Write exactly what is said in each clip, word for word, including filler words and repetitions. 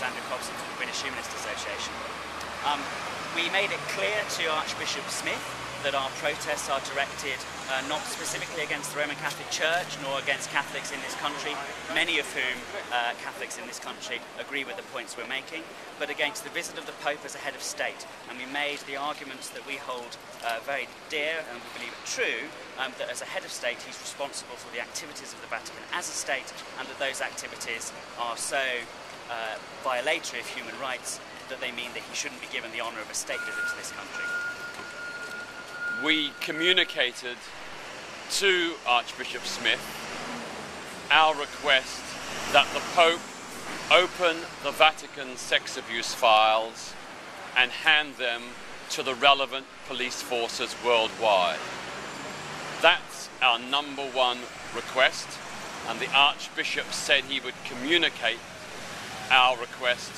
is Andrew Copson from the British Humanist Association. Um, we made it clear to Archbishop Smith that our protests are directed uh, not specifically against the Roman Catholic Church nor against Catholics in this country, many of whom uh, Catholics in this country agree with the points we're making, but against the visit of the Pope as a head of state. And we made the arguments that we hold uh, very dear and we believe true, um, that as a head of state he's responsible for the activities of the Vatican as a state, and that those activities are so uh, violatory of human rights that they mean that he shouldn't be given the honour of a state visit to this country. We communicated to Archbishop Smith our request that the Pope open the Vatican sex abuse files and hand them to the relevant police forces worldwide. That's our number one request, and the Archbishop said he would communicate our request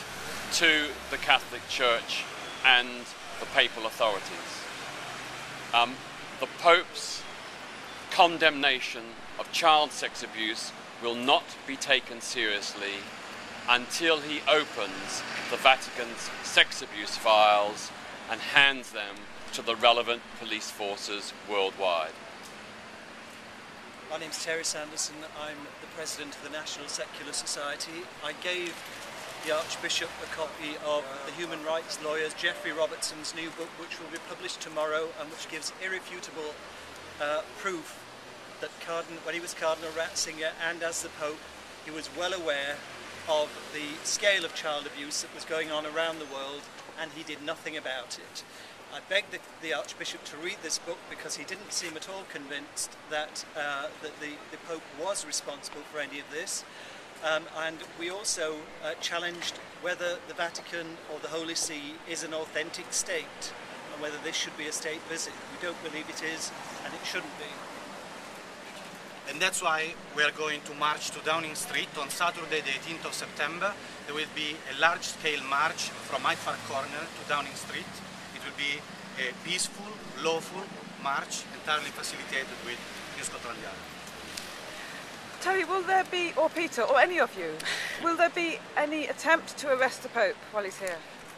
to the Catholic Church and the papal authorities. Um, the Pope's condemnation of child sex abuse will not be taken seriously until he opens the Vatican's sex abuse files and hands them to the relevant police forces worldwide. My name's Terry Sanderson. I'm the president of the National Secular Society. I gave the Archbishop a copy of the human rights lawyer Geoffrey Robertson's new book, which will be published tomorrow and which gives irrefutable uh, proof that Cardinal, when he was Cardinal Ratzinger and as the Pope, he was well aware of the scale of child abuse that was going on around the world, and he did nothing about it. I begged the, the Archbishop to read this book because he didn't seem at all convinced that, uh, that the, the Pope was responsible for any of this. Um, and we also uh, challenged whether the Vatican or the Holy See is an authentic state and whether this should be a state visit. We don't believe it is, and it shouldn't be. And that's why we are going to march to Downing Street on Saturday the eighteenth of September. There will be a large-scale march from Hyde Park Corner to Downing Street. It will be a peaceful, lawful march entirely facilitated with New Scotland Yard. Terry, will there be, or Peter, or any of you, will there be any attempt to arrest the Pope while he's here?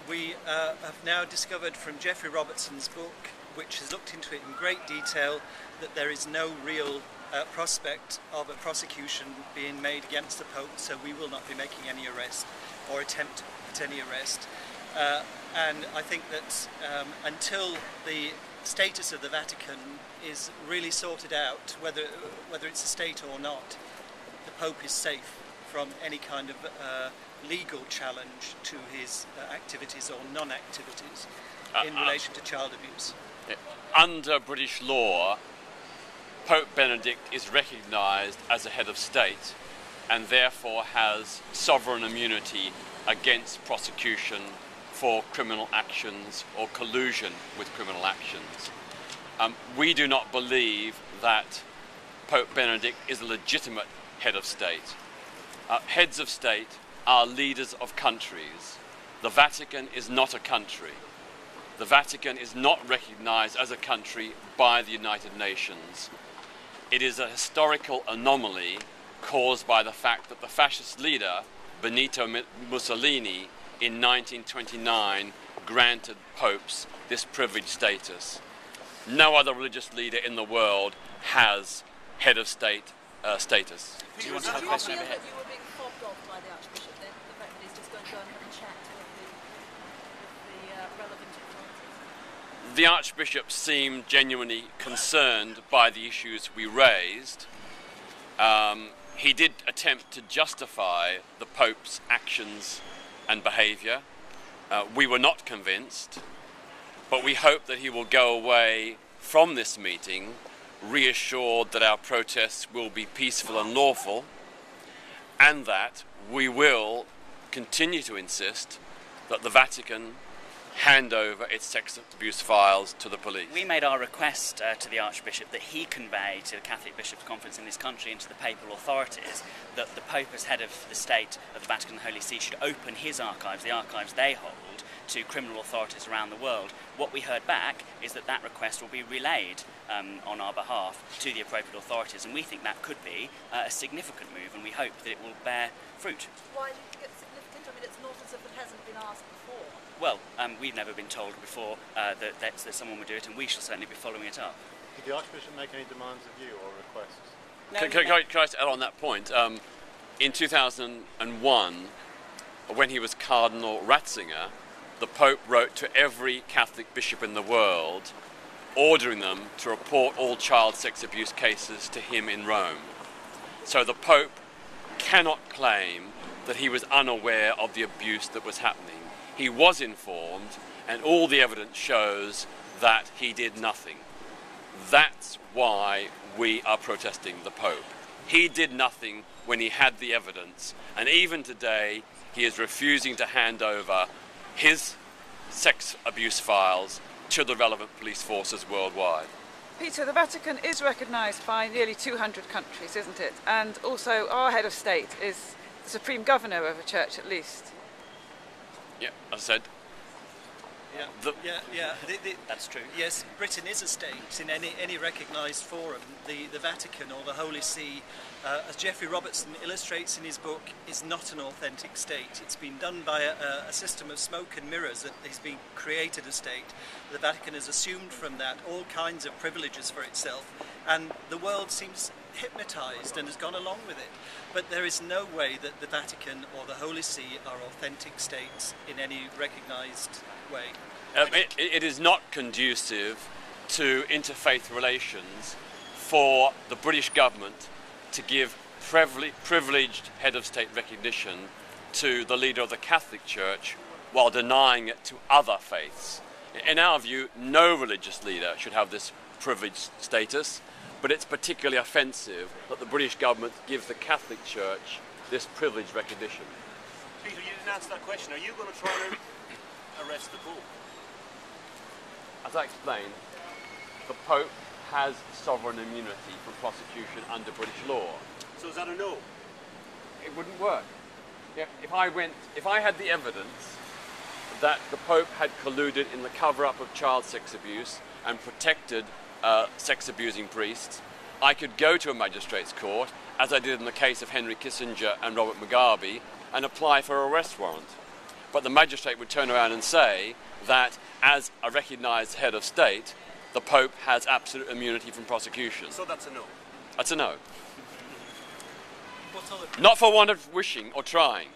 We uh, have now discovered from Geoffrey Robertson's book, which has looked into it in great detail, that there is no real uh, prospect of a prosecution being made against the Pope, so we will not be making any arrest or attempt at any arrest. Uh, and I think that um, until the status of the Vatican is really sorted out, whether, whether it's a state or not, the Pope is safe from any kind of uh, legal challenge to his uh, activities or non-activities uh, in uh, relation to child abuse. Under British law, Pope Benedict is recognised as a head of state and therefore has sovereign immunity against prosecution for criminal actions or collusion with criminal actions. Um, we do not believe that Pope Benedict is a legitimate head of state. Uh, heads of state are leaders of countries. The Vatican is not a country. The Vatican is not recognized as a country by the United Nations. It is a historical anomaly caused by the fact that the fascist leader, Benito Mussolini, in nineteen twenty-nine granted popes this privileged status. No other religious leader in the world has head of state uh, status. Do you want to have a question over here? You were being fobbed off by the Archbishop then, the fact that he's just going to go and have a chat with the, with the uh, relevant authorities? The Archbishop seemed genuinely concerned by the issues we raised. Um, he did attempt to justify the Pope's actions and behaviour. Uh, we were not convinced. But we hope that he will go away from this meeting reassured that our protests will be peaceful and lawful, and that we will continue to insist that the Vatican hand over its sex abuse files to the police. We made our request uh, to the Archbishop that he convey to the Catholic Bishops' Conference in this country and to the papal authorities that the Pope as head of the state of the Vatican and the Holy See should open his archives, the archives they hold, to criminal authorities around the world. What we heard back is that that request will be relayed um, on our behalf to the appropriate authorities, and we think that could be uh, a significant move, and we hope that it will bear fruit. Why do you think it's significant? I mean, it's not as if it hasn't been asked before. Well, um, we've never been told before uh, that, that, that someone would do it, and we shall certainly be following it up. Did the Archbishop make any demands of you or requests? No, can, can, can, I, can I just add on that point? Um, in two thousand one, when he was Cardinal Ratzinger, the Pope wrote to every Catholic bishop in the world, ordering them to report all child sex abuse cases to him in Rome. So the Pope cannot claim that he was unaware of the abuse that was happening. He was informed, and all the evidence shows that he did nothing. That's why we are protesting the Pope. He did nothing when he had the evidence, and even today he is refusing to hand over his sex abuse files to the relevant police forces worldwide. Peter, the Vatican is recognised by nearly two hundred countries, isn't it? And also our head of state is the supreme governor of a church, at least. Yeah, I said. Yeah, the yeah, yeah. The, the, that's true. Yes, Britain is a state in any any recognised forum. The, the Vatican or the Holy See, uh, as Geoffrey Robertson illustrates in his book, is not an authentic state. It's been done by a, a system of smoke and mirrors that has been created a state. The Vatican has assumed from that all kinds of privileges for itself, and the world seems hypnotised and has gone along with it. But there is no way that the Vatican or the Holy See are authentic states in any recognised way. Um, it, it is not conducive to interfaith relations for the British government to give privileged head of state recognition to the leader of the Catholic Church while denying it to other faiths. In our view, no religious leader should have this privileged status, but it's particularly offensive that the British government gives the Catholic Church this privileged recognition. Peter, you didn't answer that question. Are you going to try to arrest the Pope? As I explained, the Pope has sovereign immunity from prosecution under British law. So is that a no? It wouldn't work. Yeah, if I went, if I had the evidence that the Pope had colluded in the cover-up of child sex abuse and protected uh, sex-abusing priests, I could go to a magistrate's court, as I did in the case of Henry Kissinger and Robert Mugabe, and apply for an arrest warrant. But the magistrate would turn around and say that, as a recognised head of state, the Pope has absolute immunity from prosecution. So that's a no? That's a no. Not for want of wishing or trying.